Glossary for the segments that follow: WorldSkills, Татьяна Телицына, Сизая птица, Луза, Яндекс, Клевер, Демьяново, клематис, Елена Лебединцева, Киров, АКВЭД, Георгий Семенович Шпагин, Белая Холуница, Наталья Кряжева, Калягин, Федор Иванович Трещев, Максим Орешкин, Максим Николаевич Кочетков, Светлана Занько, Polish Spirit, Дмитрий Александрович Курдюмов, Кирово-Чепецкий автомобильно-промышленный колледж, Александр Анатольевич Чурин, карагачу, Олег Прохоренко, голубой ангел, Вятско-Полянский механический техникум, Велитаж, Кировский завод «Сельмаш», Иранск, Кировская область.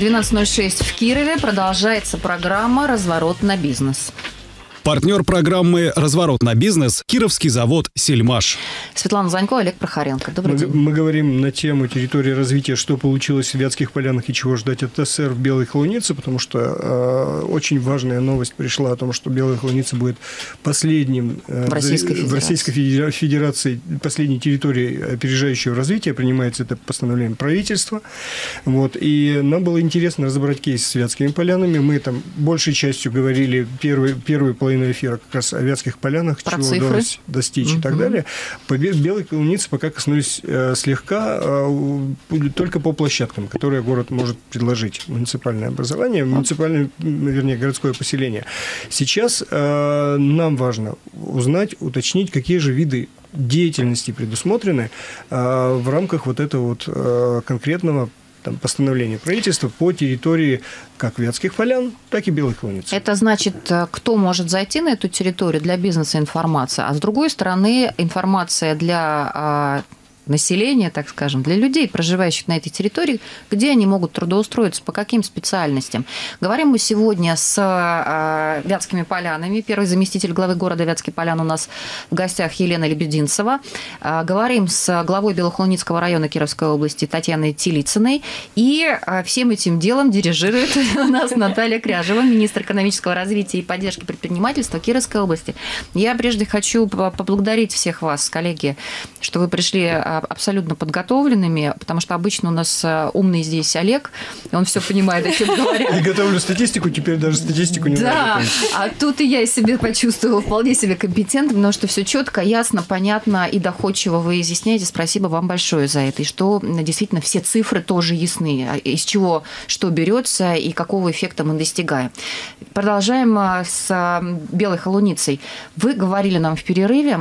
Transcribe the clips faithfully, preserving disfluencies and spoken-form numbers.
двенадцать ноль шесть в Кирове продолжается программа «Разворот на бизнес». Партнер программы «Разворот на бизнес» – Кировский завод «Сельмаш». Светлана Занько, Олег Прохоренко. Добрый мы, день. Мы говорим на тему территории развития, что получилось в Вятских Полянах и чего ждать от ТОСЭР в Белой Холунице, потому что э, очень важная новость пришла о том, что Белая Холуница будет последним э, в Российской, за, в Российской Федерации, последней территорией опережающего развития. Принимается это постановление правительства. Вот. И нам было интересно разобрать кейс с Вятскими Полянами. Мы там большей частью говорили первый, первый половину эфира как раз о Вятских Полянах, про чего цифры достичь угу. и так далее. По Белой Холунице пока коснулись э, слегка э, только по площадкам, которые город может предложить. Муниципальное образование, муниципальное, вернее, городское поселение. Сейчас э, нам важно узнать, уточнить, какие же виды деятельности предусмотрены э, в рамках вот этого вот э, конкретного там, постановление правительства по территории как Вятских Полян, так и Белой Холуницы. Это значит, кто может зайти на эту территорию для бизнеса информация, а с другой стороны информация для населения, так скажем, для людей, проживающих на этой территории, где они могут трудоустроиться, по каким специальностям. Говорим мы сегодня с э, Вятскими Полянами. Первый заместитель главы города Вятские Поляны у нас в гостях Елена Лебединцева. Э, говорим с главой Белохолуницкого района Кировской области Татьяной Телицыной. И э, всем этим делом дирижирует у нас Наталья Кряжева, министр экономического развития и поддержки предпринимательства Кировской области. Я прежде хочу поблагодарить всех вас, коллеги, что вы пришли абсолютно подготовленными, потому что обычно у нас умный здесь Олег, и он все понимает, о чем говорят. Я готовлю статистику, теперь даже статистику не знаю. Да, а тут и я себя почувствовала вполне себе компетентным, потому что все четко, ясно, понятно и доходчиво вы изъясняете. Спасибо вам большое за это. И что действительно все цифры тоже ясны, из чего что берется и какого эффекта мы достигаем. Продолжаем с Белой Холуницей. Вы говорили нам в перерыве,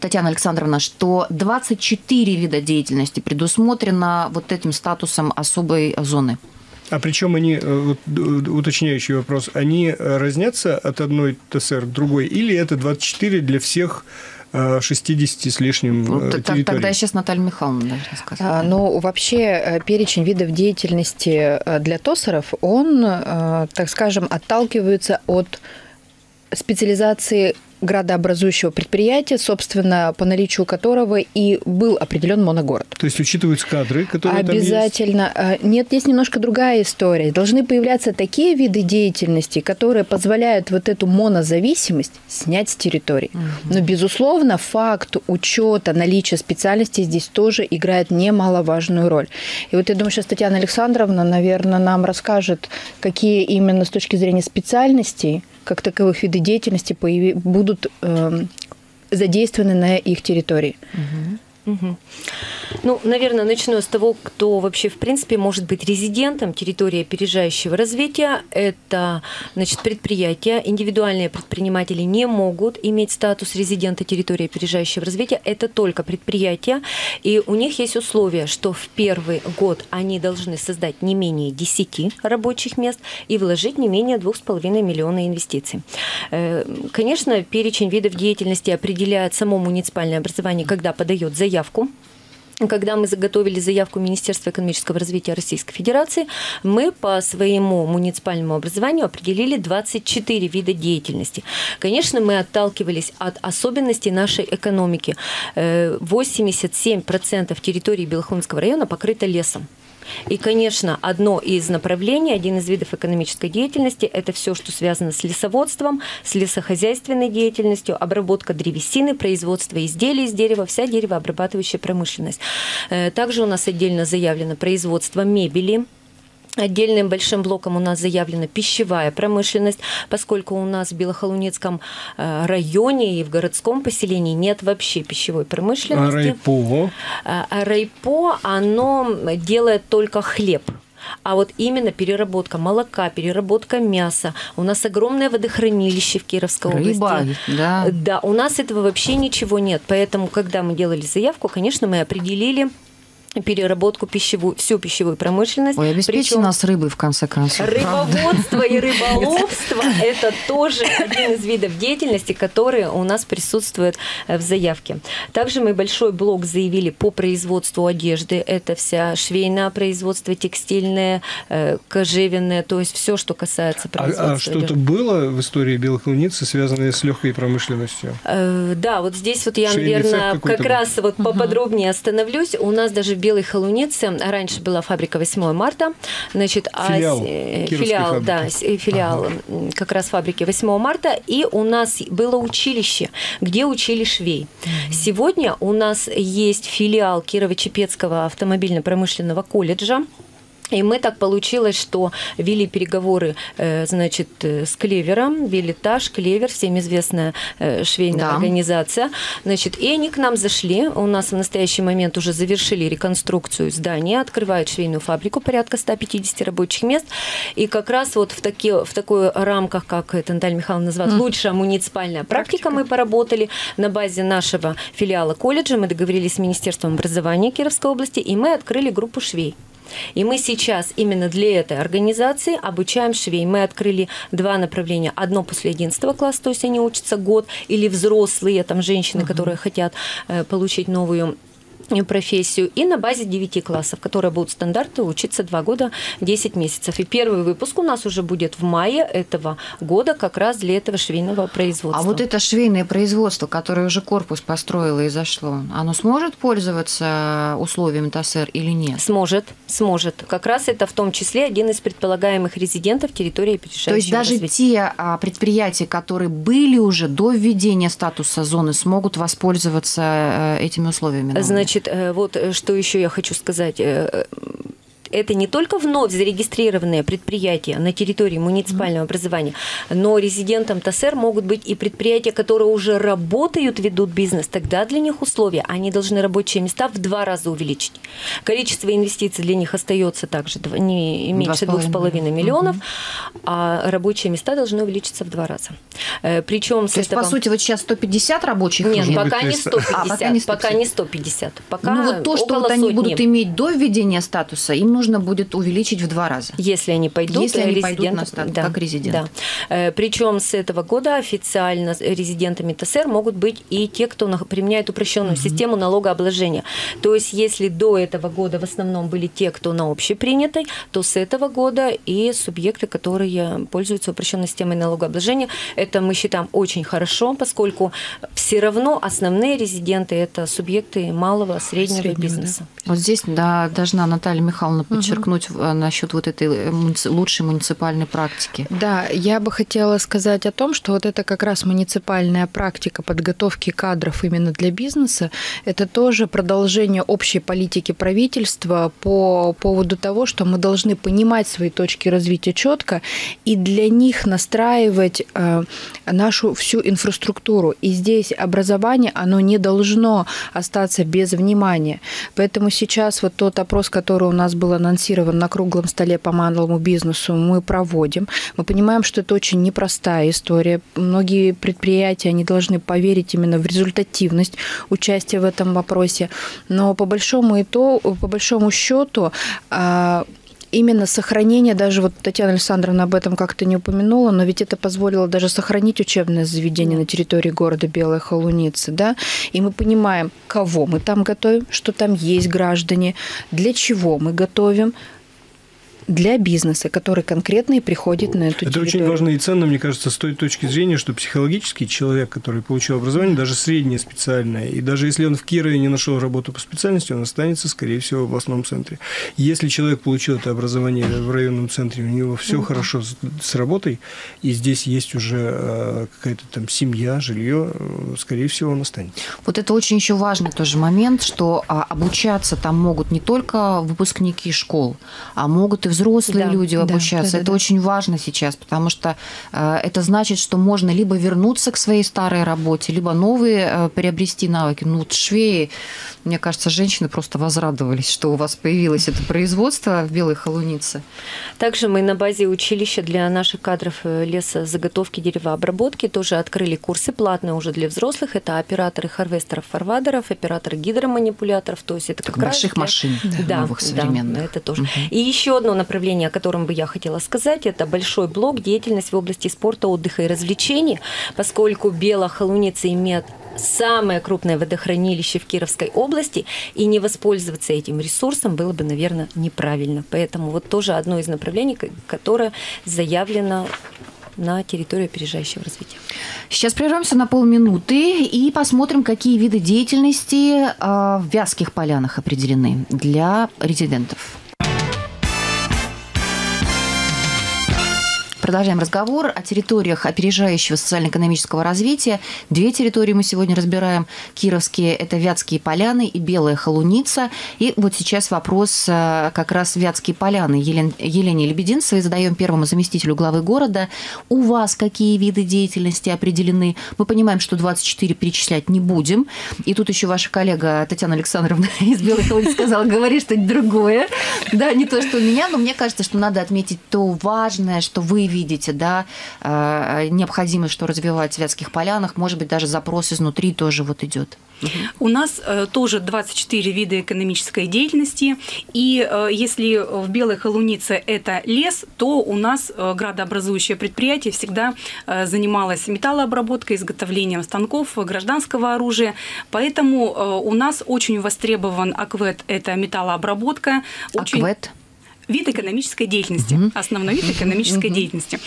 Татьяна Александровна, что двадцать четыре вида деятельности предусмотрено вот этим статусом особой зоны. А причем они, уточняющий вопрос, они разнятся от одной ТОСЭР к другой, или это двадцать четыре для всех шестидесяти с лишним территорий? Тогда сейчас Наталья Михайловна расскажет. Ну, вообще, перечень видов деятельности для ТОСЭРов, он, так скажем, отталкивается от специализации градообразующего предприятия, собственно, по наличию которого и был определен моногород. То есть учитываются кадры, которые обязательно там есть? Нет, есть немножко другая история. Должны появляться такие виды деятельности, которые позволяют вот эту монозависимость снять с территории. Угу. Но, безусловно, факт учета наличия специальности здесь тоже играет немаловажную роль. И вот я думаю, сейчас Татьяна Александровна, наверное, нам расскажет, какие именно с точки зрения специальностей как таковых виды деятельности появи... будут э, задействованы на их территории. Угу. Угу. Ну, наверное, начну с того, кто вообще, в принципе, может быть резидентом территории опережающего развития. Это, значит, предприятия. Индивидуальные предприниматели не могут иметь статус резидента территории опережающего развития. Это только предприятия. И у них есть условия, что в первый год они должны создать не менее десяти рабочих мест и вложить не менее двух с половиной миллионов инвестиций. Конечно, перечень видов деятельности определяет само муниципальное образование, когда подает заявку. Заявку. Когда мы заготовили заявку Министерства экономического развития Российской Федерации, мы по своему муниципальному образованию определили двадцать четыре вида деятельности. Конечно, мы отталкивались от особенностей нашей экономики. восемьдесят семь процентов территории Белохолунского района покрыто лесом. И, конечно, одно из направлений, один из видов экономической деятельности – это все, что связано с лесоводством, с лесохозяйственной деятельностью, обработка древесины, производство изделий из дерева, вся деревообрабатывающая промышленность. Также у нас отдельно заявлено производство мебели. Отдельным большим блоком у нас заявлена пищевая промышленность, поскольку у нас в Белохолуницком районе и в городском поселении нет вообще пищевой промышленности. А РАЙПО? А РАЙПО, оно делает только хлеб. А вот именно переработка молока, переработка мяса. У нас огромное водохранилище в Кировской Рыба, области. Да. Да, у нас этого вообще ничего нет. Поэтому, когда мы делали заявку, конечно, мы определили переработку пищевую, всю пищевую промышленность. Ой, обеспечьте нас рыбой, в конце концов. Рыбоводство и рыболовство – это тоже один из видов деятельности, которые у нас присутствуют в заявке. Также мы большой блок заявили по производству одежды. Это вся швейное производство, текстильное, кожевенное, то есть все, что касается производства. А, а что-то было в истории Белой Холуницы, связанное с легкой промышленностью? Э, да, вот здесь вот я, наверное, как раз вот поподробнее остановлюсь. У нас даже в Белой Холунице раньше была фабрика восьмое марта, значит, филиал, а, филиал, да, филиал ага. как раз фабрики восьмое марта, и у нас было училище, где учили швей. Mm-hmm. Сегодня у нас есть филиал Кирово-Чепецкого автомобильно-промышленного колледжа. И мы так получилось, что вели переговоры, значит, с Клевером, Велитаж, Клевер, всем известная швейная да. организация. Значит, и они к нам зашли. У нас в настоящий момент уже завершили реконструкцию здания, открывают швейную фабрику, порядка ста пятидесяти рабочих мест. И как раз вот в, таки, в такой рамках, как это Наталья Михайловна назвала, mm. лучшая муниципальная практика, практика, мы поработали на базе нашего филиала колледжа. Мы договорились с Министерством образования Кировской области, и мы открыли группу швей. И мы сейчас именно для этой организации обучаем швей. Мы открыли два направления. Одно после одиннадцатого класса, то есть они учатся год, или взрослые, там женщины, Uh-huh. которые хотят э, получить новую профессию, и на базе девяти классов, которые будут стандарты, учиться два года десять месяцев. И первый выпуск у нас уже будет в мае этого года как раз для этого швейного производства. А вот это швейное производство, которое уже корпус построило и зашло, оно сможет пользоваться условиями ТОСЭР или нет? Сможет, сможет. Как раз это в том числе один из предполагаемых резидентов территории опережающего развития. То есть даже те предприятия, которые были уже до введения статуса зоны, смогут воспользоваться этими условиями? Значит, вот что еще я хочу сказать. Это не только вновь зарегистрированные предприятия на территории муниципального образования, но резидентом ТОСЭР могут быть и предприятия, которые уже работают, ведут бизнес. Тогда для них условия. Они должны рабочие места в два раза увеличить. Количество инвестиций для них остается также не меньше двух с половиной миллионов, угу. а рабочие места должны увеличиться в два раза. Причем с То этого... есть, по сути, вот сейчас сто пятьдесят рабочих? Нет, может пока, быть, не сто пятьдесят, а, пока не сто пятьдесят. Пока не сто пятьдесят. Пока ну, вот то, что вот они будут иметь до введения статуса, им нужно нужно будет увеличить в два раза. Если они пойдут, Если они пойдут на статус, да, как резидент. Да. Причем с этого года официально резидентами ТОСЭР могут быть и те, кто применяет упрощенную mm-hmm. систему налогообложения. То есть, если до этого года в основном были те, кто на общепринятой, то с этого года и субъекты, которые пользуются упрощенной системой налогообложения. Это мы считаем очень хорошо, поскольку все равно основные резиденты – это субъекты малого, среднего, среднего бизнеса. Да. Вот здесь да, должна Наталья Михайловна подчеркнуть угу. насчет вот этой лучшей муниципальной практики. Да, я бы хотела сказать о том, что вот это как раз муниципальная практика подготовки кадров именно для бизнеса. Это тоже продолжение общей политики правительства по поводу того, что мы должны понимать свои точки развития четко и для них настраивать нашу всю инфраструктуру. И здесь образование, оно не должно остаться без внимания. Поэтому сейчас вот тот опрос, который у нас был анонсирован на круглом столе по малому бизнесу, мы проводим. Мы понимаем, что это очень непростая история. Многие предприятия, они должны поверить именно в результативность участия в этом вопросе. Но по большому итогу, по большому счету, именно сохранение, даже вот Татьяна Александровна об этом как-то не упомянула, но ведь это позволило даже сохранить учебное заведение на территории города Белой Холуницы, да, и мы понимаем, кого мы там готовим, что там есть граждане, для чего мы готовим, для бизнеса, который конкретно и приходит на эту территорию. Это очень важно и ценно, мне кажется, с той точки зрения, что психологический человек, который получил образование, даже среднее специальное, и даже если он в Кирове не нашел работу по специальности, он останется, скорее всего, в областном центре. Если человек получил это образование в районном центре, у него все mm-hmm. хорошо с, с работой, и здесь есть уже какая-то там семья, жилье, скорее всего, он останется. Вот это очень еще важный тоже момент, что обучаться там могут не только выпускники школ, а могут и взрослые да, люди обучаться. Да, да, это да, очень да. важно сейчас, потому что э, это значит, что можно либо вернуться к своей старой работе, либо новые э, приобрести навыки. Ну, вот швеи, мне кажется, женщины просто возрадовались, что у вас появилось это производство в Белой Холунице. Также мы на базе училища для наших кадров лесозаготовки, деревообработки тоже открыли курсы платные уже для взрослых. Это операторы харвестеров, фарвадеров, операторы гидроманипуляторов. То есть это как больших раз... машин, да, новых, современных. Да, это тоже. Угу. И еще одно направление, о котором бы я хотела сказать, это большой блок деятельность в области спорта, отдыха и развлечений, поскольку Белая Холуница имеет самое крупное водохранилище в Кировской области, и не воспользоваться этим ресурсом было бы, наверное, неправильно. Поэтому вот тоже одно из направлений, которое заявлено на территорию опережающего развития. Сейчас прервемся на полминуты и посмотрим, какие виды деятельности в Вятских Полянах определены для резидентов. Продолжаем разговор о территориях опережающего социально-экономического развития. Две территории мы сегодня разбираем. Кировские – это Вятские Поляны и Белая Холуница. И вот сейчас вопрос как раз Вятские Поляны. Елен... Елене Лебединцевой задаем первому заместителю главы города. У вас какие виды деятельности определены? Мы понимаем, что двадцать четыре перечислять не будем. И тут еще ваша коллега Татьяна Александровна из Белой Холуницы сказала, говори что-нибудь другое. Да, не то, что у меня, но мне кажется, что надо отметить то важное, что вы видите, да, необходимо, что развивать в Вятских Полянах, может быть, даже запрос изнутри тоже вот идет. У нас тоже двадцать четыре вида экономической деятельности, и если в Белой Холунице это лес, то у нас градообразующее предприятие всегда занималось металлообработкой, изготовлением станков, гражданского оружия, поэтому у нас очень востребован АКВЭД, это металлообработка. Очень... АКВЭД? Вид экономической деятельности, mm-hmm. основной вид экономической mm-hmm. деятельности.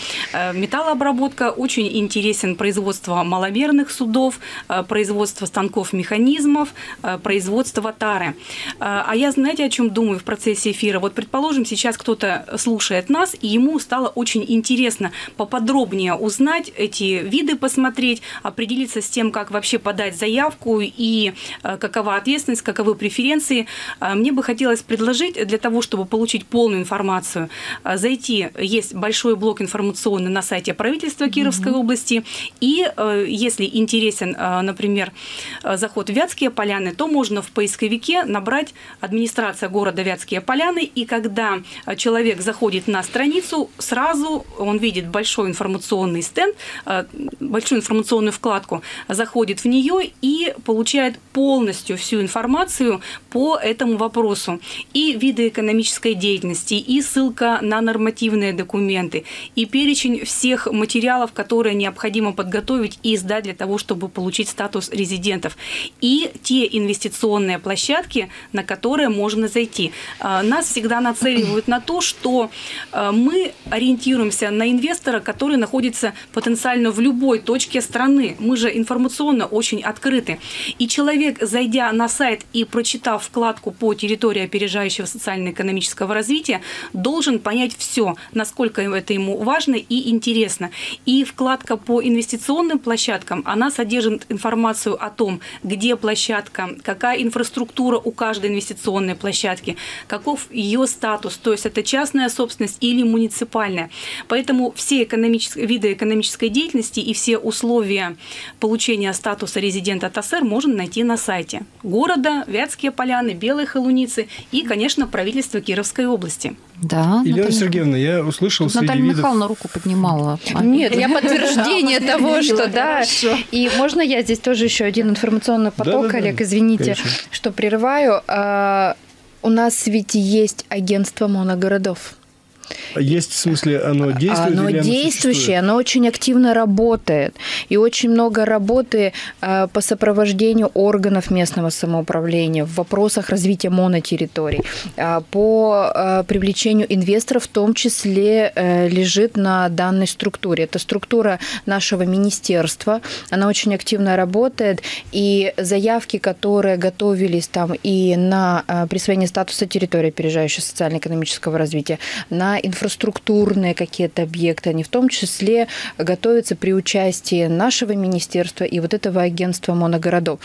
Металлообработка, очень интересен производство маломерных судов, производство станков, механизмов, производство тары. А я, знаете, о чем думаю в процессе эфира? Вот, предположим, сейчас кто-то слушает нас, и ему стало очень интересно поподробнее узнать эти виды, посмотреть, определиться с тем, как вообще подать заявку и какова ответственность, каковы преференции. Мне бы хотелось предложить для того, чтобы получить полную информацию, зайти, есть большой блок информационный на сайте правительства Кировской угу. области, и если интересен, например, заход в Вятские Поляны, то можно в поисковике набрать администрация города Вятские Поляны, и когда человек заходит на страницу, сразу он видит большой информационный стенд, большую информационную вкладку, заходит в нее и получает полностью всю информацию по этому вопросу. И виды экономической деятельности, и ссылка на нормативные документы, и перечень всех материалов, которые необходимо подготовить и сдать для того, чтобы получить статус резидентов, и те инвестиционные площадки, на которые можно зайти. Нас всегда нацеливают на то, что мы ориентируемся на инвестора, который находится потенциально в любой точке страны. Мы же информационно очень открыты. И человек, зайдя на сайт и прочитав вкладку по территории опережающего социально-экономического развития, должен понять все, насколько это ему важно и интересно. И вкладка по инвестиционным площадкам, она содержит информацию о том, где площадка, какая инфраструктура у каждой инвестиционной площадки, каков ее статус, то есть это частная собственность или муниципальная. Поэтому все экономические, виды экономической деятельности и все условия получения статуса резидента ТОСЭР можно найти на сайте города, Вятские Поляны, Белой Холуницы и, конечно, правительство Кировской области. области. Да, Елена Наталья... Сергеевна, я услышал Тут среди Наталья видов... Михайловна руку поднимала. А... Нет, я подтверждение того, что да. И можно я здесь тоже еще один информационный поток, Олег, извините, что прерываю. У нас ведь есть агентство моногородов. Есть, в смысле, оно действует? Оно действующее, оно очень активно работает. И очень много работы э, по сопровождению органов местного самоуправления в вопросах развития монотерриторий. Э, по э, привлечению инвесторов в том числе э, лежит на данной структуре. Это структура нашего министерства. Она очень активно работает. И заявки, которые готовились там и на э, присвоение статуса территории опережающего социально-экономического развития, на инфраструктурные какие-то объекты, они в том числе готовятся при участии нашего министерства и вот этого агентства моногородов.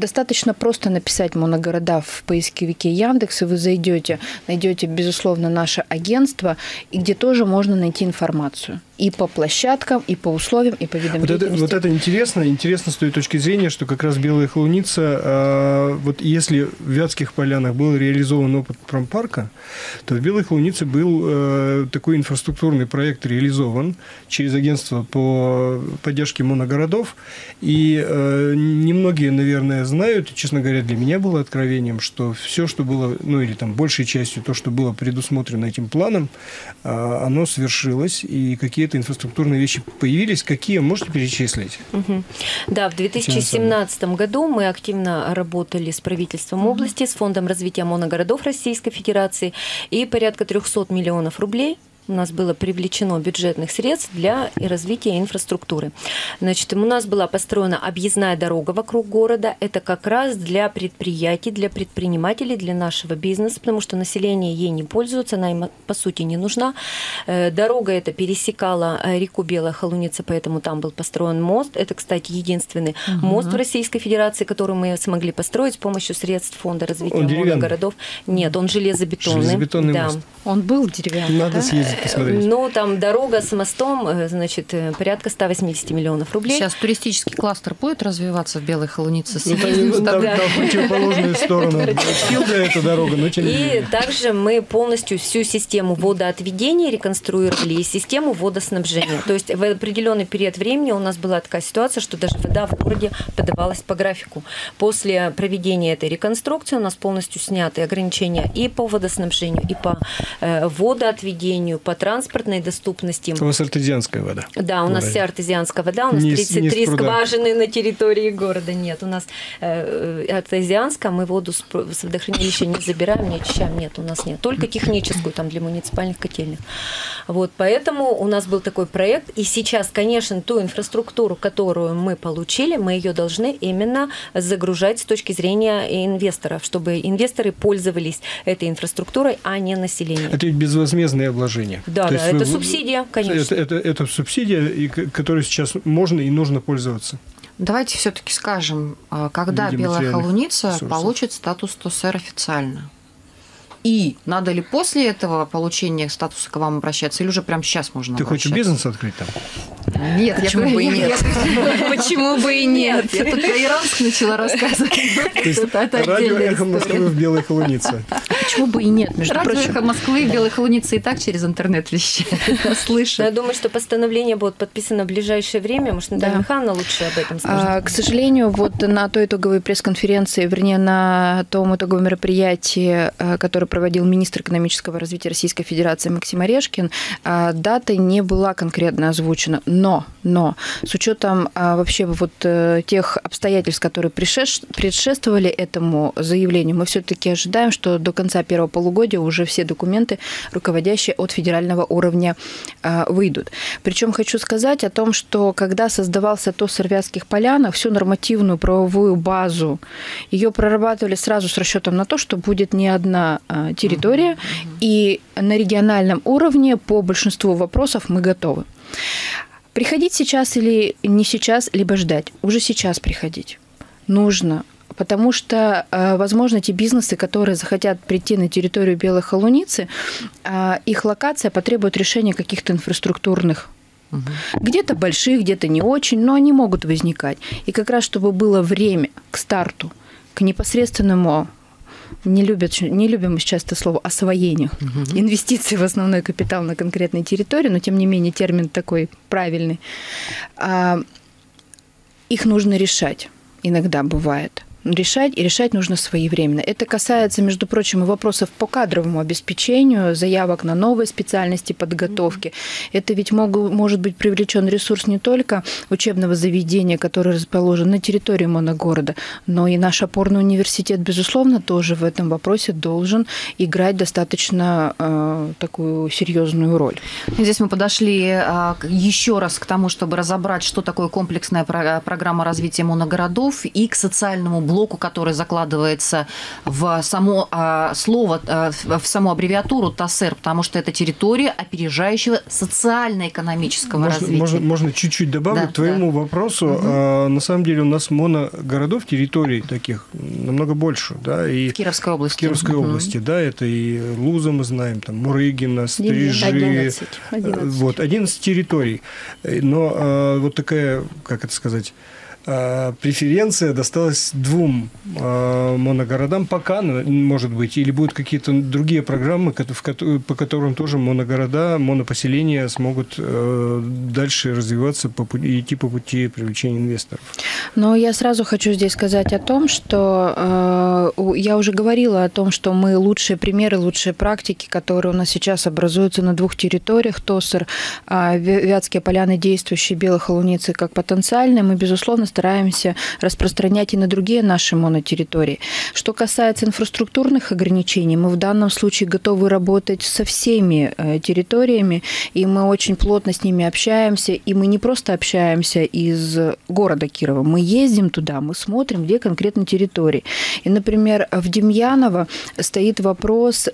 Достаточно просто написать «Моногорода» в поисковике Яндекс, и вы зайдете, найдете, безусловно, наше агентство, и где тоже можно найти информацию. И по площадкам, и по условиям, и по видам вот это, вот это интересно. Интересно с той точки зрения, что как раз Белая Холуница, вот если в Вятских Полянах был реализован опыт промпарка, то в Белой Холунице был такой инфраструктурный проект реализован через агентство по поддержке моногородов. И немногие, наверное, знают, честно говоря, для меня было откровением, что все, что было, ну или там большей частью то, что было предусмотрено этим планом, оно свершилось, и какие-то инфраструктурные вещи появились. Какие? Можете перечислить? Угу. Да, в две тысячи семнадцатом году мы активно работали с правительством угу. области, с Фондом развития моногородов Российской Федерации, и порядка трёхсот миллионов рублей у нас было привлечено бюджетных средств для развития инфраструктуры. Значит, у нас была построена объездная дорога вокруг города. Это как раз для предприятий, для предпринимателей, для нашего бизнеса, потому что население ей не пользуется, она им, по сути, не нужна. Дорога эта пересекала реку Белая Холуница, поэтому там был построен мост. Это, кстати, единственный угу. мост в Российской Федерации, который мы смогли построить с помощью средств Фонда развития моногородов. Нет, он железобетонный. Железобетонный да. мост. Он был деревянный. Надо да? съездить. Ну, там дорога с мостом, значит, порядка ста восьмидесяти миллионов рублей. Сейчас туристический кластер будет развиваться в Белой Холунице? Ну, там, там, да. там противоположную сторону. Эта дорога, но тем не менее. И также мы полностью всю систему водоотведения реконструировали и систему водоснабжения. То есть в определенный период времени у нас была такая ситуация, что даже вода в городе подавалась по графику. После проведения этой реконструкции у нас полностью сняты ограничения и по водоснабжению, и по э, водоотведению, по транспортной доступности. У нас артезианская вода. Да, у нас вся артезианская вода. У нас тридцать три скважины на территории города. Нет, у нас э, артезианская, мы воду с водохранилища не забираем, не очищаем. Нет, у нас нет. Только техническую, там, для муниципальных котельных. Вот, поэтому у нас был такой проект. И сейчас, конечно, ту инфраструктуру, которую мы получили, мы ее должны именно загружать с точки зрения инвесторов, чтобы инвесторы пользовались этой инфраструктурой, а не населением. Это ведь безвозмездное обложение. Да, то да, это вы, субсидия, конечно. Это, это, это субсидия, и, которой сейчас можно и нужно пользоваться. Давайте все-таки скажем, когда Белая Холуница сорсов. получит статус ТОСЭР официально? И надо ли после этого получения статуса к вам обращаться, или уже прямо сейчас можно Ты обращаться? Хочешь бизнес открыть там? Нет, почему я бы и нет? Почему бы и нет? Я тут про Иранск начала рассказывать. Радио «Эхо Москвы» в Белой Холунице. Почему бы и нет? Радио «Эхо Москвы» в Белой Холунице и так через интернет вещает. Слышу. Я думаю, что постановление будет подписано в ближайшее время. Может, Наталья Михайловна лучше об этом скажет? К сожалению, вот на той итоговой пресс-конференции, вернее, на том итоговом мероприятии, которое проводил министр экономического развития Российской Федерации Максим Орешкин, дата не была конкретно озвучена. Но, но с учетом вообще вот тех обстоятельств, которые предшествовали этому заявлению, мы все-таки ожидаем, что до конца первого полугодия уже все документы, руководящие от федерального уровня, выйдут. Причем хочу сказать о том, что когда создавался ТОСЭР в Вятских Полянах, всю нормативную правовую базу ее прорабатывали сразу с расчетом на то, что будет не одна территория, угу. и на региональном уровне по большинству вопросов мы готовы. Приходить сейчас или не сейчас, либо ждать. Уже сейчас приходить нужно. Потому что, возможно, те бизнесы, которые захотят прийти на территорию Белой Холуницы, их локация потребует решения каких-то инфраструктурных. Угу. Где-то больших, где-то не очень, но они могут возникать. И как раз, чтобы было время к старту, к непосредственному... Не, любят, не любим сейчас это слово «освоение». Угу. Инвестиции в основной капитал на конкретной территории, но, тем не менее, термин такой правильный. А, их нужно решать. Иногда бывает. Решать, и решать нужно своевременно. Это касается, между прочим, и вопросов по кадровому обеспечению, заявок на новые специальности подготовки. Mm-hmm. Это ведь мог, может быть привлечен ресурс не только учебного заведения, которое расположено на территории моногорода, но и наш опорный университет, безусловно, тоже в этом вопросе должен играть достаточно э, такую серьезную роль. Здесь мы подошли э, еще раз к тому, чтобы разобрать, что такое комплексная программа развития моногородов, и к социальному блоку блоку, который закладывается в само слово, в саму аббревиатуру ТОСЭР, потому что это территория опережающего социально-экономического развития. Можно чуть-чуть добавить, да, к твоему, да, вопросу. Угу. А, на самом деле у нас моногородов, территорий таких намного больше. Да, и в Кировской области. В Кировской угу. области, да, это и Луза, мы знаем, там, Мурыгина, Стрижи. одиннадцать, одиннадцать. Вот, одиннадцать территорий. Но а, вот такая, как это сказать... преференция досталась двум моногородам пока, может быть, или будут какие-то другие программы, по которым тоже моногорода, монопоселения смогут дальше развиваться и идти по пути привлечения инвесторов. Но я сразу хочу здесь сказать о том, что я уже говорила о том, что мы лучшие примеры, лучшие практики, которые у нас сейчас образуются на двух территориях, ТОСЭР, Вятские Поляны, действующие, Белой Холуницы, как потенциальные, мы, безусловно, стараемся распространять и на другие наши монотерритории. Что касается инфраструктурных ограничений, мы в данном случае готовы работать со всеми территориями, и мы очень плотно с ними общаемся, и мы не просто общаемся из города Кирова, мы ездим туда, мы смотрим, где конкретно территории. И, например, в Демьяново стоит вопрос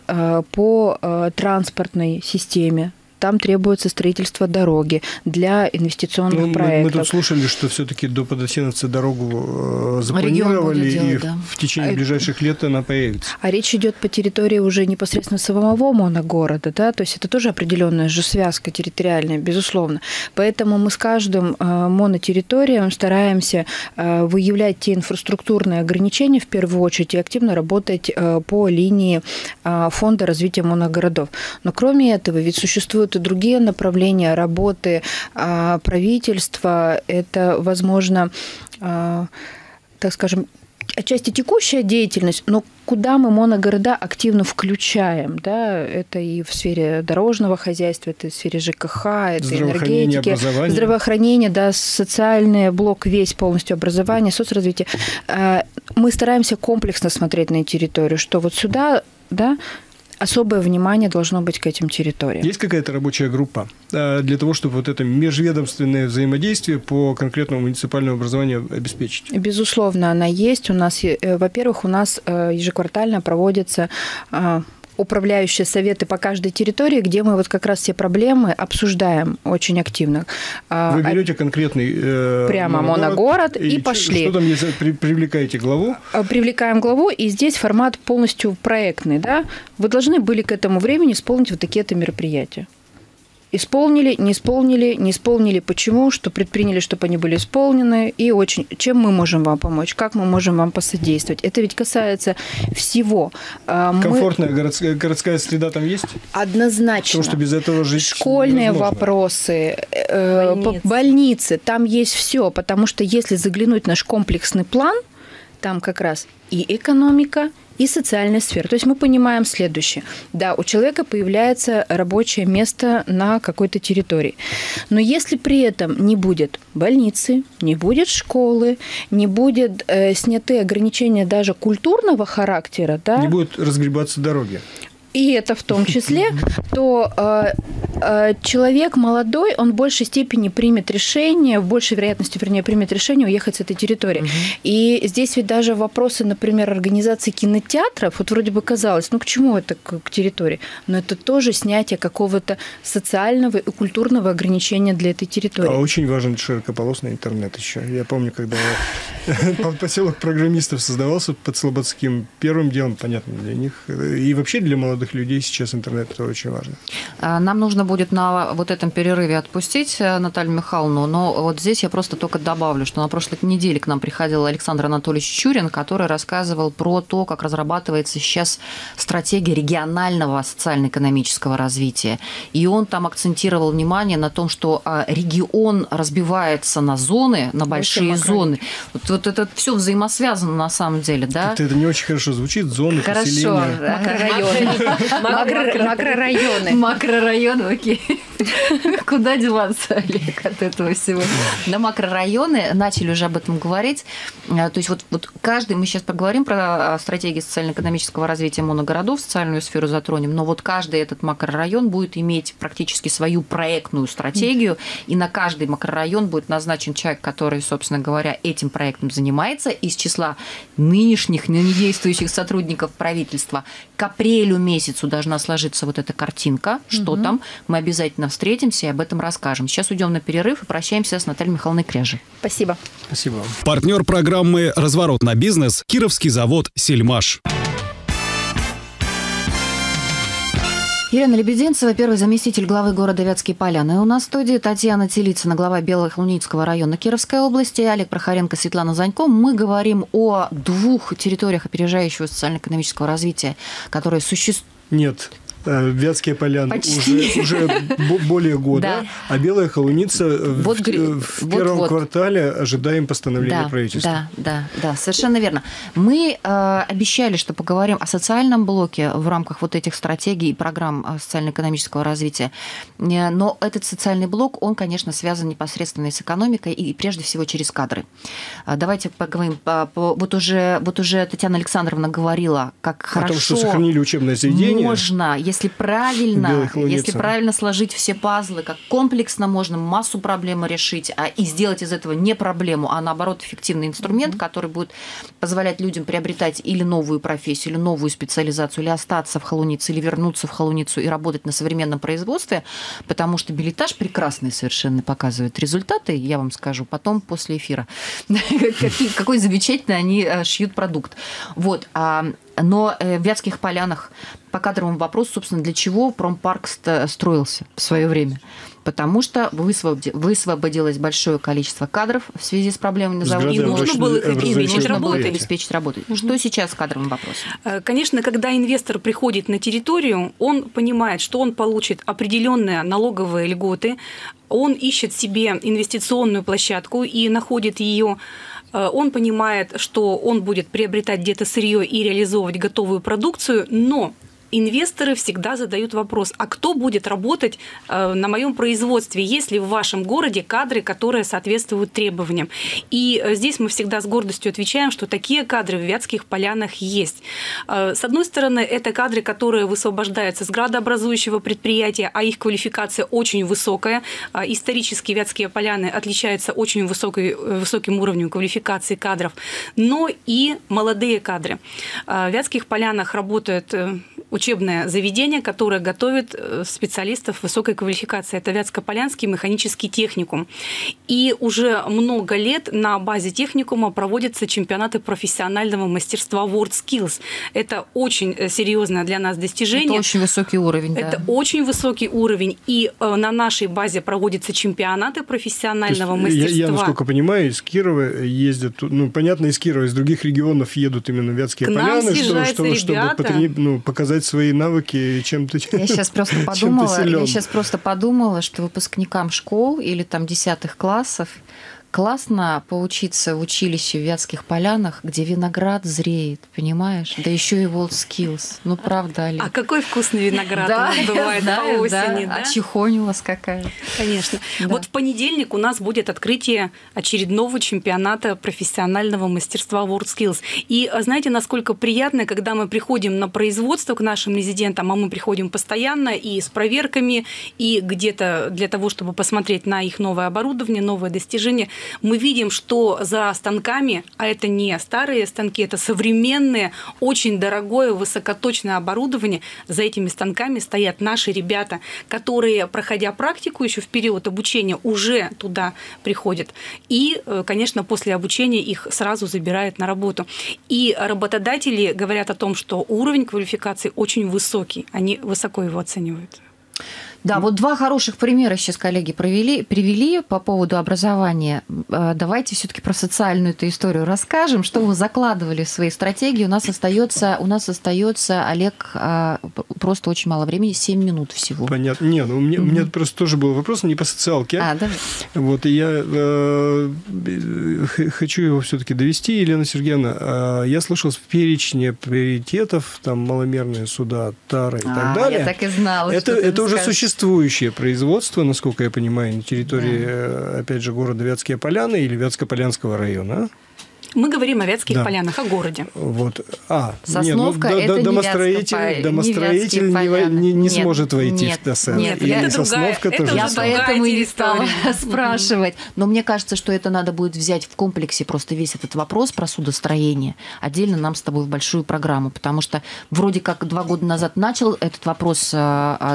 по транспортной системе. Там требуется строительство дороги для инвестиционных ну, проектов. Мы, мы тут слушали, что все-таки до Подосиновца дорогу запланировали, делать, и да. в течение а ближайших лет она появится. А речь идет по территории уже непосредственно самого моногорода, да, то есть это тоже определенная же связка территориальная, безусловно. Поэтому мы с каждым монотерриторием стараемся выявлять те инфраструктурные ограничения в первую очередь и активно работать по линии фонда развития моногородов. Но кроме этого, ведь существует и другие направления работы а, правительства. Это, возможно, а, так скажем, отчасти текущая деятельность, но куда мы моногорода активно включаем. Да? Это и в сфере дорожного хозяйства, это и в сфере ЖКХ, это энергетики, образование. Здравоохранение, да, социальный блок весь полностью, образование, соцразвитие. А, мы стараемся комплексно смотреть на территорию, что вот сюда, да, особое внимание должно быть к этим территориям. Есть какая-то рабочая группа для того, чтобы вот это межведомственное взаимодействие по конкретному муниципальному образованию обеспечить? Безусловно, она есть. У нас, во-первых, у нас ежеквартально проводится управляющие советы по каждой территории, где мы вот как раз все проблемы обсуждаем очень активно. Вы берете конкретный э, прямо моногород и, и пошли. Что там есть? Привлекаете главу? Привлекаем главу, и здесь формат полностью проектный. Да? Вы должны были к этому времени исполнить вот такие-то мероприятия. Исполнили, не исполнили, не исполнили. Почему? Что предприняли, чтобы они были исполнены. И очень, чем мы можем вам помочь, как мы можем вам посодействовать. Это ведь касается всего. Мы... Комфортная городская, городская среда там есть? Однозначно. Потому что без этого жить школьные невозможно. Вопросы, э, больницы. больницы, там есть все. Потому что если заглянуть в наш комплексный план, там как раз и экономика, и социальная сфера. То есть мы понимаем следующее. Да, у человека появляется рабочее место на какой-то территории. Но если при этом не будет больницы, не будет школы, не будет э, сняты ограничения даже культурного характера. Да, не будут разгребаться дороги. И это в том числе, то э, э, человек молодой, он в большей степени примет решение, в большей вероятности, вернее, примет решение уехать с этой территории. Угу. И здесь ведь даже вопросы, например, организации кинотеатров, вот вроде бы казалось, ну к чему это, к территории? Но это тоже снятие какого-то социального и культурного ограничения для этой территории. А очень важен широкополосный интернет еще. Я помню, когда поселок программистов создавался под Слободским, первым делом, понятно, для них, и вообще для молодых людей сейчас интернет, это очень важно. Нам нужно будет на вот этом перерыве отпустить Наталью Михайловну, но вот здесь я просто только добавлю, что на прошлой неделе к нам приходил Александр Анатольевич Чурин, который рассказывал про то, как разрабатывается сейчас стратегия регионального социально-экономического развития. И он там акцентировал внимание на том, что регион разбивается на зоны, на большие Макрон. зоны. Вот, вот это все взаимосвязано на самом деле. Да? Это, это не очень хорошо звучит, зоны, хорошо, поселения. Макрорайоны. Макрорайоны. Макрорайоны, окей. Куда деваться, Олег, от этого всего? На макрорайоны начали уже об этом говорить. То есть вот, вот каждый, мы сейчас поговорим про стратегию социально-экономического развития моногородов, социальную сферу затронем, но вот каждый этот макрорайон будет иметь практически свою проектную стратегию, и на каждый макрорайон будет назначен человек, который, собственно говоря, этим проектом занимается из числа нынешних, ныне действующих сотрудников правительства. К апрелю месяцу должна сложиться вот эта картинка, что угу. там. Мы обязательно встретимся и об этом расскажем. Сейчас уйдем на перерыв и прощаемся с Натальей Михайловной Кряжевой. Спасибо. Спасибо. Партнер программы «Разворот на бизнес» – Кировский завод «Сельмаш». Елена Лебединцева, первый заместитель главы города Вятские Поляны. У нас в студии Татьяна Телицына, глава Белохолуницкого района Кировской области, Олег Прохоренко, Светлана Занько. Мы говорим о двух территориях опережающего социально-экономического развития, которые существуют. Нет. Вятские Поляны уже, уже более года, да. а Белая Холуница вот, в, в вот, первом вот. квартале ожидаем постановления да, правительства. Да, да, да, совершенно верно. Мы э, обещали, что поговорим о социальном блоке в рамках вот этих стратегий и программ социально-экономического развития, но этот социальный блок, он, конечно, связан непосредственно с экономикой и прежде всего через кадры. Давайте поговорим, по, по, вот, уже, вот уже Татьяна Александровна говорила, как о хорошо том, что сохранили учебное заведение. Можно, если Если правильно, если правильно сложить все пазлы, как комплексно можно массу проблем решить, а и сделать из этого не проблему, а наоборот эффективный инструмент, mm-hmm. который будет позволять людям приобретать или новую профессию, или новую специализацию, или остаться в Холунице, или вернуться в Холуницу и работать на современном производстве, потому что билетаж прекрасный совершенно показывает результаты, я вам скажу потом после эфира, какой замечательный они шьют продукт. Вот. Но в Вятских Полянах по кадровому вопросу, собственно, для чего промпарк строился в свое время? Потому что высвободилось большое количество кадров в связи с проблемами на заводе. И нужно было их обеспечить работой. Обеспечить работой. Угу. Что сейчас с кадровым вопросом? Конечно, когда инвестор приходит на территорию, он понимает, что он получит определенные налоговые льготы, он ищет себе инвестиционную площадку и находит ее. Он понимает, что он будет приобретать где-то сырье и реализовывать готовую продукцию, но инвесторы всегда задают вопрос, а кто будет работать на моем производстве, есть ли в вашем городе кадры, которые соответствуют требованиям. И здесь мы всегда с гордостью отвечаем, что такие кадры в Вятских Полянах есть. С одной стороны, это кадры, которые высвобождаются с градообразующего предприятия, а их квалификация очень высокая. Исторически Вятские Поляны отличаются очень высокой, высоким уровнем квалификации кадров, но и молодые кадры. В Вятских Полянах работают учебное заведение, которое готовит специалистов высокой квалификации. Это Вятско-Полянский механический техникум. И уже много лет на базе техникума проводятся чемпионаты профессионального мастерства WorldSkills. Это очень серьезное для нас достижение. Это очень высокий уровень. Это да. очень высокий уровень. И на нашей базе проводятся чемпионаты профессионального есть, мастерства. Я, я, насколько понимаю, из Кирова ездят, ну, понятно, из Кирова, из других регионов едут именно Вятские Поляны, что, что, чтобы потрени, ну, показать свои навыки, чем ты Я сейчас просто подумала, я сейчас просто подумала, что выпускникам школ или там десятых классов классно поучиться в училище в Вятских Полянах, где виноград зреет, понимаешь? Да еще и WorldSkills. Ну, правда, Олег. А какой вкусный виноград да, бывает знаю, по осени, да? да? А чихонь у вас какая. Конечно. Да. Вот в понедельник у нас будет открытие очередного чемпионата профессионального мастерства WorldSkills. И знаете, насколько приятно, когда мы приходим на производство к нашим резидентам, а мы приходим постоянно и с проверками, и где-то для того, чтобы посмотреть на их новое оборудование, новое достижение. Мы видим, что за станками, а это не старые станки, это современные, очень дорогое, высокоточное оборудование, за этими станками стоят наши ребята, которые, проходя практику еще в период обучения, уже туда приходят. И, конечно, после обучения их сразу забирают на работу. И работодатели говорят о том, что уровень квалификации очень высокий, они высоко его оценивают. Да, вот два хороших примера сейчас коллеги провели, привели по поводу образования. Давайте все-таки про социальную эту историю расскажем. Что вы закладывали в свои стратегии? У нас остается, у нас остается, Олег, просто очень мало времени, семь минут всего. Понятно. Не, ну, у меня, у меня просто тоже был вопрос, не по социалке. А, да? Вот, и я э, хочу его все-таки довести, Елена Сергеевна. Э, я слышал в перечне приоритетов, там, маломерные суда, тары и а, так далее. Я так и знала, это, что это уже существует. существующее производство, насколько я понимаю, на территории, да. опять же, города Вятские Поляны или Вятско-Полянского района. Мы говорим о Вятских да. полянах, о городе. Вот. А, Сосновка нет, ну, это домостроитель, домостроитель не, не, не нет, сможет войти нет, в ТОСЭР. Нет, и это Сосновка другая, тоже. Я поэтому и стала спрашивать. Но мне кажется, что это надо будет взять в комплексе просто весь этот вопрос про судостроение отдельно нам с тобой в большую программу, потому что вроде как два года назад начал этот вопрос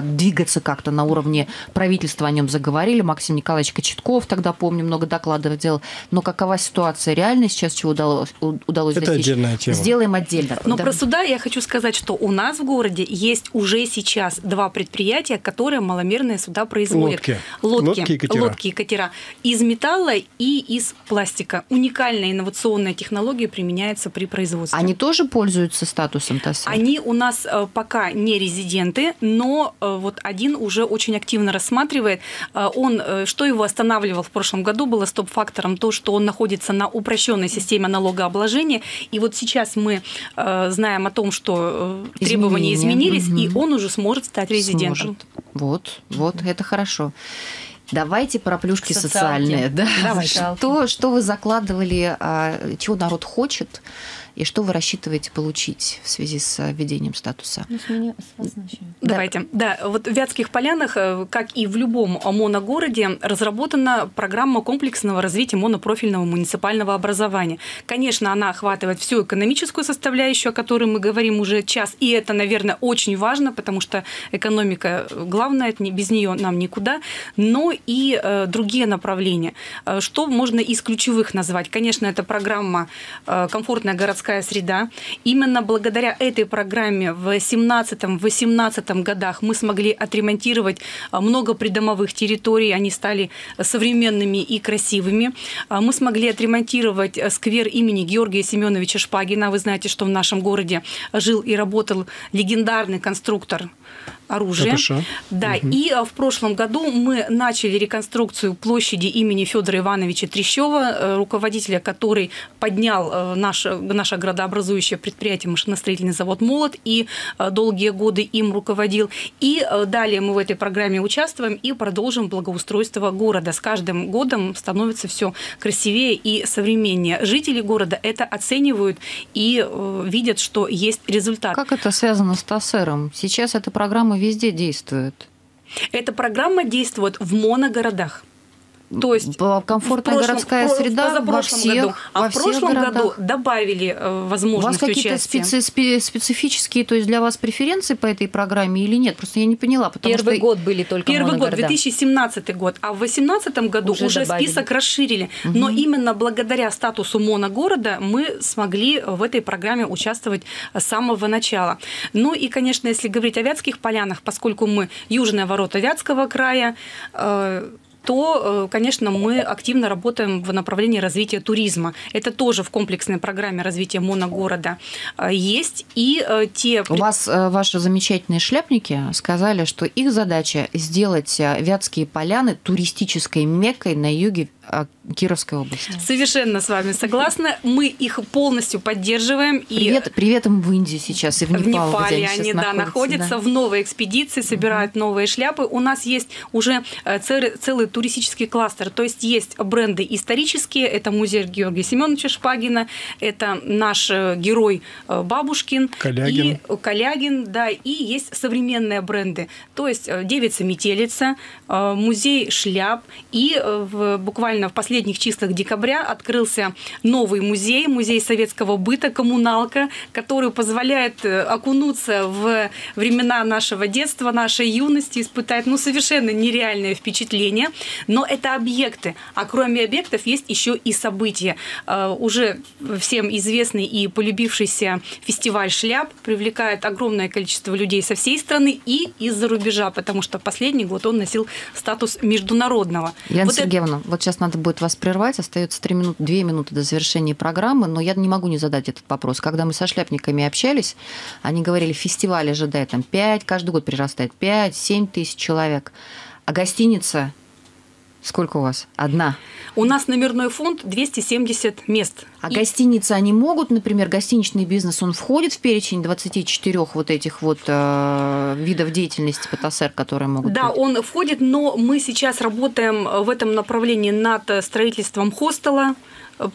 двигаться как-то на уровне правительства, о нем заговорили. Максим Николаевич Кочетков тогда, помню, много докладов делал. Но какова ситуация реально сейчас, чего удалось, удалось это достичь. Отдельная тема. Сделаем отдельно. Но да. про суда я хочу сказать, что у нас в городе есть уже сейчас два предприятия, которые маломерные суда производят. Лодки. Лодки, Лодки, и, катера. Лодки и катера. Из металла и из пластика. Уникальная инновационная технология применяется при производстве. Они тоже пользуются статусом ТОСЭР? Они у нас пока не резиденты, но вот один уже очень активно рассматривает. Он, что его останавливал в прошлом году, было стоп-фактором то, что он находится на упрощенной системе налогообложения. И вот сейчас мы э, знаем о том, что э, требования изменились, угу. и он уже сможет стать резидентом. Сможет. Вот, вот, это хорошо. Давайте про плюшки социальные. Да? Что, что вы закладывали, чего народ хочет, и что вы рассчитываете получить в связи с введением статуса? Ну, с меня, с вас начнем. Давайте. Да, вот в Вятских Полянах, как и в любом моногороде, разработана программа комплексного развития монопрофильного муниципального образования. Конечно, она охватывает всю экономическую составляющую, о которой мы говорим уже час, и это, наверное, очень важно, потому что экономика главная, без нее нам никуда, но и другие направления. Что можно из ключевых назвать? Конечно, это программа «Комфортная городская среда». Именно благодаря этой программе в семнадцатом-восемнадцатом годах мы смогли отремонтировать много придомовых территорий, они стали современными и красивыми. Мы смогли отремонтировать сквер имени Георгия Семеновича Шпагина. Вы знаете, что в нашем городе жил и работал легендарный конструктор оружия. Да, угу. И в прошлом году мы начали реконструкцию площади имени Федора Ивановича Трещева, руководителя, который поднял наш наше градообразующее предприятие машиностроительный завод «Молот», и долгие годы им руководил. И далее мы в этой программе участвуем и продолжим благоустройство города. С каждым годом становится все красивее и современнее. Жители города это оценивают и видят, что есть результат. Как это связано с ТОСЭРом? Сейчас эта программа везде действует. Эта программа действует в моногородах. То есть комфортная прошлом, городская в, среда в, во всех году. А во в прошлом городах. Году добавили э, возможность. У вас какие-то специ, спе, специфические, то есть для вас преференции по этой программе или нет? Просто я не поняла. Потому Первый что... год были только Первый год, две тысячи семнадцатый год. А в две тысячи восемнадцатом году уже, уже список расширили. Угу. Но именно благодаря статусу моногорода мы смогли в этой программе участвовать с самого начала. Ну и, конечно, если говорить о Вятских Полянах, поскольку мы южные ворота Вятского края, э, то, конечно, мы активно работаем в направлении развития туризма. Это тоже в комплексной программе развития моногорода есть. И те... У вас ваши замечательные шляпники сказали, что их задача сделать Вятские Поляны туристической меккой на юге Кировской области. Совершенно с вами согласна. Мы их полностью поддерживаем. Привет, и... привет им в Индии сейчас и в Непал, в Непале они да, находятся, да. в новой экспедиции, собирают угу. новые шляпы. У нас есть уже целый, целый туристический кластер. То есть есть бренды исторические. Это музей Георгия Семеновича Шпагина, это наш герой Бабушкин, Калягин, и, Калягин да, и есть современные бренды. То есть Девица-метелица, музей шляп и в, буквально в последних числах декабря открылся новый музей, музей советского быта, коммуналка, который позволяет окунуться в времена нашего детства, нашей юности, испытать ну, совершенно нереальное впечатление. Но это объекты, а кроме объектов есть еще и события. Уже всем известный и полюбившийся фестиваль шляп привлекает огромное количество людей со всей страны и из-за рубежа, потому что последний год он носил статус международного. Елена вот Сергеевна, это... вот сейчас надо будет вас прервать. Остается три минуты, две минуты до завершения программы, но я не могу не задать этот вопрос. Когда мы со шляпниками общались, они говорили, фестиваль ожидает там пять, каждый год прирастает пять-семь тысяч человек, а гостиница Сколько у вас? Одна? У нас номерной фонд двести семьдесят мест. А и... гостиницы они могут? Например, гостиничный бизнес, он входит в перечень двадцати четырёх вот этих вот э, видов деятельности по ТОСЭР, которые могут... Да, быть? Он входит, но мы сейчас работаем в этом направлении над строительством хостела,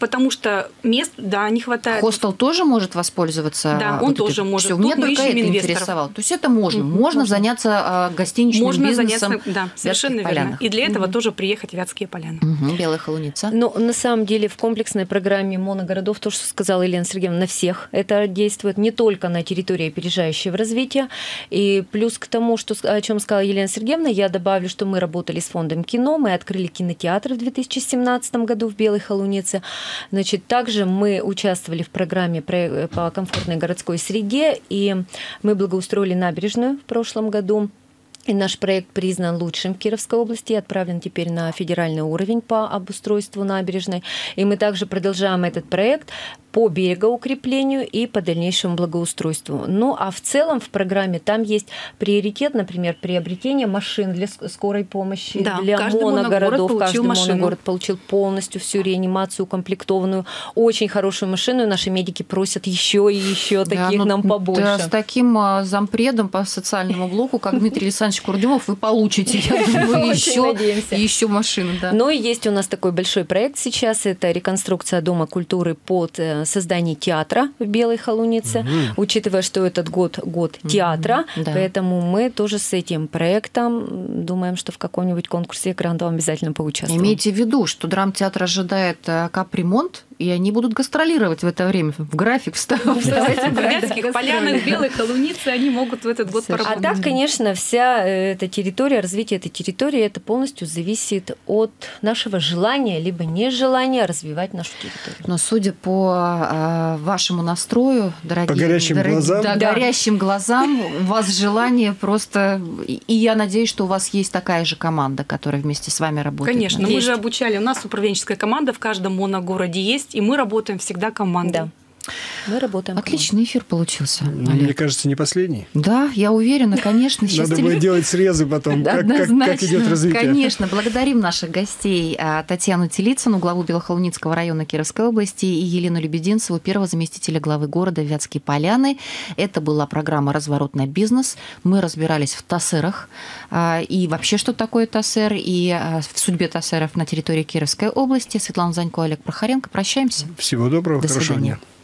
потому что мест, да, не хватает. Хостел тоже может воспользоваться? Да, он вот тоже этим. может. Всё, меня только это интересовало. То есть это можно? Можно, можно. заняться гостиничным можно бизнесом? Можно заняться, да, совершенно верно. Полянах. И для этого угу. тоже приехать в Вятские Поляны. Угу. Белая Холуница. Но на самом деле в комплексной программе моногородов, то, что сказала Елена Сергеевна, на всех это действует, не только на территории опережающего развития. И плюс к тому, что, о чем сказала Елена Сергеевна, я добавлю, что мы работали с фондом кино, мы открыли кинотеатр в две тысячи семнадцатом году в Белой Холунице. Значит, также мы участвовали в программе по комфортной городской среде, и мы благоустроили набережную в прошлом году. И наш проект признан лучшим в Кировской области, отправлен теперь на федеральный уровень по обустройству набережной. И мы также продолжаем этот проект по берегоукреплению и по дальнейшему благоустройству. Ну а в целом в программе там есть приоритет, например, приобретение машин для скорой помощи, да, для моногородов. Каждый моногород получил полностью всю реанимацию, укомплектованную, очень хорошую машину. И наши медики просят еще и еще, таких да, нам побольше. Да, с таким зампредом по социальному блоку, как Дмитрий Александрович Курдюмов, вы получите, я думаю, еще, еще машину. Да. Но есть у нас такой большой проект сейчас, это реконструкция Дома культуры под создание театра в Белой Холунице, угу. учитывая, что этот год год театра, угу. да. поэтому мы тоже с этим проектом думаем, что в каком-нибудь конкурсе грантовом обязательно поучаствуем. Имейте в виду, что драмтеатр ожидает капремонт, и они будут гастролировать в это время, в график вставать. В Вятских Полянах, Белой Холунице они могут в этот год поработать. А так, конечно, вся эта территория, развитие этой территории, это полностью зависит от нашего желания, либо нежелания развивать нашу территорию. Но судя по э, вашему настрою, дорогие, по горящим, дорогие, глазам. Да, да. горящим глазам, у вас желание просто... И я надеюсь, что у вас есть такая же команда, которая вместе с вами работает. Конечно, мы есть. же обучали, у нас управленческая команда в каждом моногороде есть, и мы работаем всегда командой. Да. Мы работаем. Отличный эфир получился. Олег. Мне кажется, не последний. Да, я уверена, конечно. Надо будет делать срезы потом, как, как, как идет развитие. Конечно. Благодарим наших гостей Татьяну Телицыну, главу Белохолуницкого района Кировской области, и Елену Лебединцеву, первого заместителя главы города Вятские Поляны. Это была программа «Разворот на бизнес». Мы разбирались в ТОСЭРах и вообще, что такое ТОСЭР, и в судьбе ТОСЭРов на территории Кировской области. Светлана Занько, Олег Прохоренко. Прощаемся. Всего доброго. До свидания. Хорошего дня.